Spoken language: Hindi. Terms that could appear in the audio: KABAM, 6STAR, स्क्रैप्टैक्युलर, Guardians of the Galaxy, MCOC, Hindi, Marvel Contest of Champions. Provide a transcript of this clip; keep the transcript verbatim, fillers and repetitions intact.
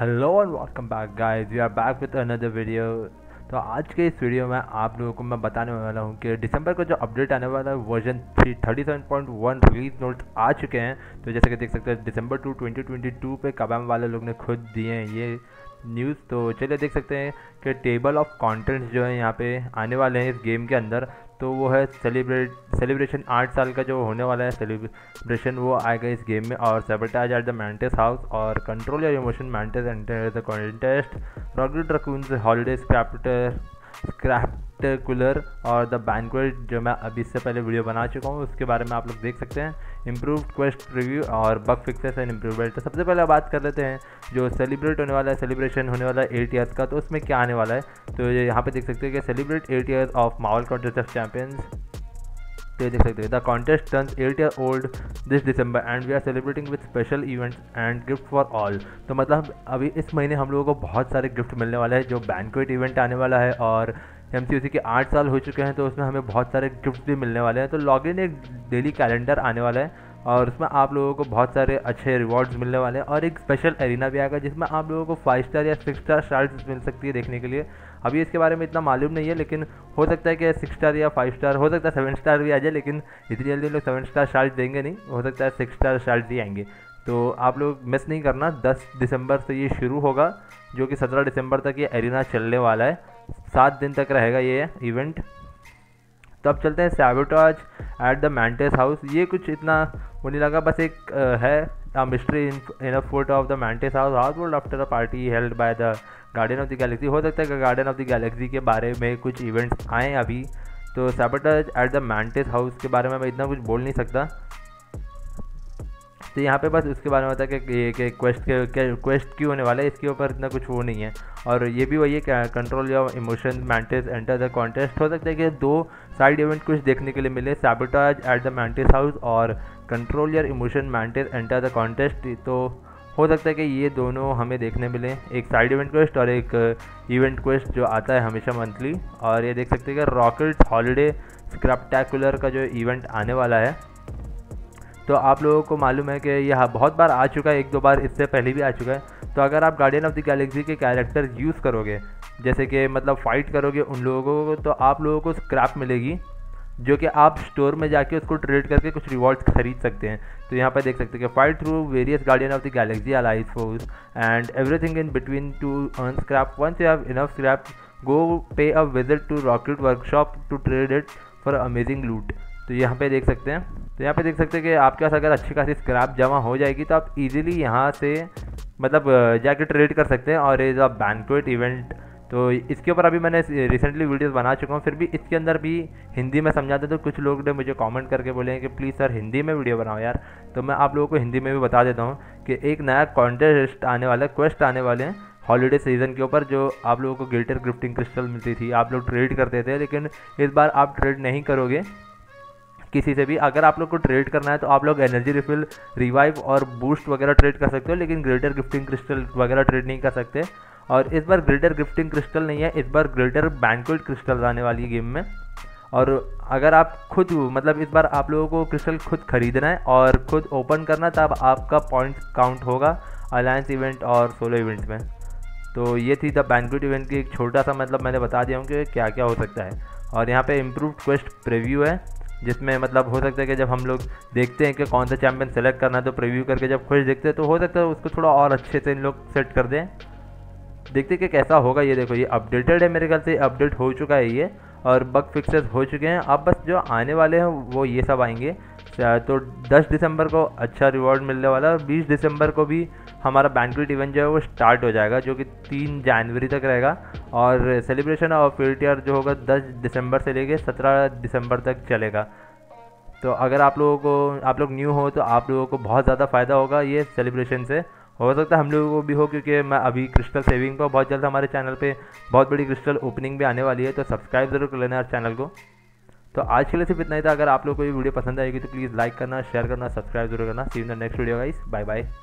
Hello and welcome back guys, we are back with another video. तो आज के इस वीडियो में आप लोगों को मैं बताने वाला हूं कि दिसंबर का जो अपडेट आने वाला है version three thirty seven point one release notes आ चुके हैं। तो जैसे कि देख सकते हैं December two twenty twenty two पे कबाम वाले लोग ने खुद दिए हैं ये न्यूज़। तो चलिए देख सकते हैं कि टेबल ऑफ कंटेंट्स जो है यहाँ पे आने वाले हैं इस गेम के अंदर। तो वो है सेलिब्रेट सेलिब्रेशन आठ साल का जो होने वाला है सेलिब्रेशन वो आएगा इस गेम में, और sabotage at the Mantis house और control your emotion Mantis enter the contest, Rocket holiday scraptor स्क्रैप्टैक्युलर और द बैंक्वेट जो मैं अभी इससे पहले वीडियो बना चुका हूँ उसके बारे में आप लोग देख सकते हैं। इम्प्रूव्ड क्वेस्ट रिव्यू और बग फिक्सेस एंड इम्प्रूवमेंट। तो सबसे पहले बात कर लेते हैं जो सेलिब्रेट होने वाला है, सेलिब्रेशन होने वाला है एट ईयर्स का, तो उसमें क्या आने वाला है। तो यहाँ पे देख सकते हैं कि celebrate eight years of Marvel contest of champions. तो ये देख सकते हैं the contest turns eight year old this December and we are celebrating with special events and gift for all. तो मतलब अभी इस महीने हम लोगों को बहुत सारे गिफ्ट मिलने वाले हैं। जो बैंक्वेट इवेंट आने वाला है और एम सी ओ सी के आठ साल हो चुके हैं तो उसमें हमें बहुत सारे गिफ्ट भी मिलने वाले हैं। तो लॉगिन एक डेली कैलेंडर आने वाला है और उसमें आप लोगों को बहुत सारे अच्छे रिवॉर्ड्स मिलने वाले हैं, और एक स्पेशल एरिना भी आएगा जिसमें आप लोगों को फाइव स्टार या सिक्स स्टार शार्ट्स मिल सकती है देखने के लिए। अभी इसके बारे में इतना मालूम नहीं है, लेकिन हो सकता है कि सिक्स स्टार या फाइव स्टार, हो सकता है सेवन स्टार भी आ जाए, लेकिन इतनी जल्दी लोग सेवन स्टार शार्ट्स देंगे नहीं, हो सकता है सिक्स स्टार शार्ट्स ही आएंगे। तो आप लोग मिस नहीं करना, दस दिसंबर से ये शुरू होगा जो कि सत्रह दिसंबर तक ये एरिना चलने वाला है, सात दिन तक रहेगा ये इवेंट। तो अब चलते हैं sabotage at the Mantis house. ये कुछ इतना वो नहीं लगा, बस एक आ, है mystery in a foot of the Mantis house house world after a party held by the Guardian of the Galaxy. हो सकता है कि गार्डियन ऑफ द गैलेक्सी के बारे में कुछ इवेंट्स आएँ अभी। तो sabotage at the Mantis house के बारे में मैं इतना कुछ बोल नहीं सकता। तो यहाँ पे बस उसके बारे में होता है कि ये क्वेस्ट के क्वेस्ट क्यों होने वाला है, इसके ऊपर इतना कुछ वो नहीं है। और ये भी वही है control your emotion Mantis enter the contest. हो सकता है कि दो साइड इवेंट कुछ देखने के लिए मिले, sabotage at the Mantis house और control your emotion Mantis enter the contest. तो हो सकता है कि ये दोनों हमें देखने मिले, एक साइड इवेंट क्वेस्ट और एक इवेंट क्वेस्ट जो आता है हमेशा मंथली। और ये देख सकते हैं कि रॉकेट हॉलीडे स्क्रैप्टैक्युलर का जो इवेंट आने वाला है, तो आप लोगों को मालूम है कि यह बहुत बार आ चुका है, एक दो बार इससे पहले भी आ चुका है। तो अगर आप गार्डियन ऑफ द गैलेक्सी के कैरेक्टर यूज़ करोगे, जैसे कि मतलब फ़ाइट करोगे उन लोगों को, तो आप लोगों को स्क्रैप मिलेगी जो कि आप स्टोर में जाके उसको ट्रेड करके कुछ रिवॉर्ड्स खरीद सकते हैं। तो यहाँ पर देख सकते हैं कि fight through various Guardian of the Galaxy allies force and everything in between to earn scrap. Once you have enough scrap go pay a visit to Rocket workshop to trade it for amazing loot. तो यहाँ पे देख सकते हैं तो यहाँ पे देख सकते हैं कि आपके पास अगर अच्छी खासी स्क्रैप जमा हो जाएगी तो आप इजीली यहाँ से मतलब जाके ट्रेड कर सकते हैं। और इज अ बैंक्वेट इवेंट, तो इसके ऊपर अभी मैंने रिसेंटली वीडियोस बना चुका हूँ, फिर भी इसके अंदर भी हिंदी में समझाते। तो कुछ लोग ने मुझे कमेंट करके बोले हैं कि प्लीज़ सर हिंदी में वीडियो बनाओ यार। तो मैं आप लोगों को हिंदी में भी बता देता हूँ कि एक नया कॉन्टेस्ट आने वाला है, क्वेस्ट आने वाले हैं हॉलीडे सीज़न के ऊपर। जो आप लोगों को ग्लिटर गिफ्टिंग क्रिस्टल मिलती थी, आप लोग ट्रेड करते थे, लेकिन इस बार आप ट्रेड नहीं करोगे किसी से भी। अगर आप लोग को ट्रेड करना है तो आप लोग एनर्जी रिफिल, रिवाइव और बूस्ट वगैरह ट्रेड कर सकते हो, लेकिन ग्रेटर गिफ्टिंग क्रिस्टल वगैरह ट्रेड नहीं कर सकते। और इस बार ग्रेटर गिफ्टिंग क्रिस्टल नहीं है, इस बार ग्रेटर बैंक्वेट क्रिस्टल आने वाली है गेम में। और अगर आप खुद मतलब इस बार आप लोगों को क्रिस्टल खुद खरीदना है और खुद ओपन करना, तब आपका पॉइंट काउंट होगा अलायंस इवेंट और सोलो इवेंट में। तो ये थी द बैंक्वेट इवेंट की एक छोटा सा मतलब मैंने बता दिया हूँ कि क्या क्या हो सकता है। और यहाँ पर इम्प्रूव क्वेस्ट प्रीव्यू है, जिसमें मतलब हो सकता है कि जब हम लोग देखते हैं कि कौन सा चैंपियन सेलेक्ट करना है तो प्रीव्यू करके जब खुश देखते हैं तो हो सकता है उसको थोड़ा और अच्छे से इन लोग सेट कर दें। देखते हैं कि कैसा होगा। ये देखो ये अपडेटेड है, मेरे ख्याल से अपडेट हो चुका है ये, और बग फिक्सेस हो चुके हैं। अब बस जो आने वाले हैं वो ये सब आएंगे। तो दस दिसंबर को अच्छा रिवॉर्ड मिलने वाला है, और बीस दिसंबर को भी हमारा बैंक्वेट इवेंट जो है वो स्टार्ट हो जाएगा जो कि तीन जनवरी तक रहेगा। और सेलिब्रेशन ऑफ एट ईयर जो होगा दस दिसंबर से लेके सत्रह दिसंबर तक चलेगा। तो अगर आप लोगों को आप लोग न्यू हो तो आप लोगों को बहुत ज़्यादा फ़ायदा होगा ये सेलिब्रेशन से। हो सकता है हम लोगों को भी हो, क्योंकि मैं अभी क्रिस्टल सेविंग पर बहुत जल्द हमारे चैनल पे बहुत बड़ी क्रिस्टल ओपनिंग भी आने वाली है, तो सब्सक्राइब ज़रूर कर लेना यार चैनल को। तो आज के लिए सिर्फ इतना ही था। अगर आप लोगों को ये वीडियो पसंद आएगी तो प्लीज़ लाइक करना, शेयर करना, सब्सक्राइब जरूर करना। See you in the next video guys, bye bye.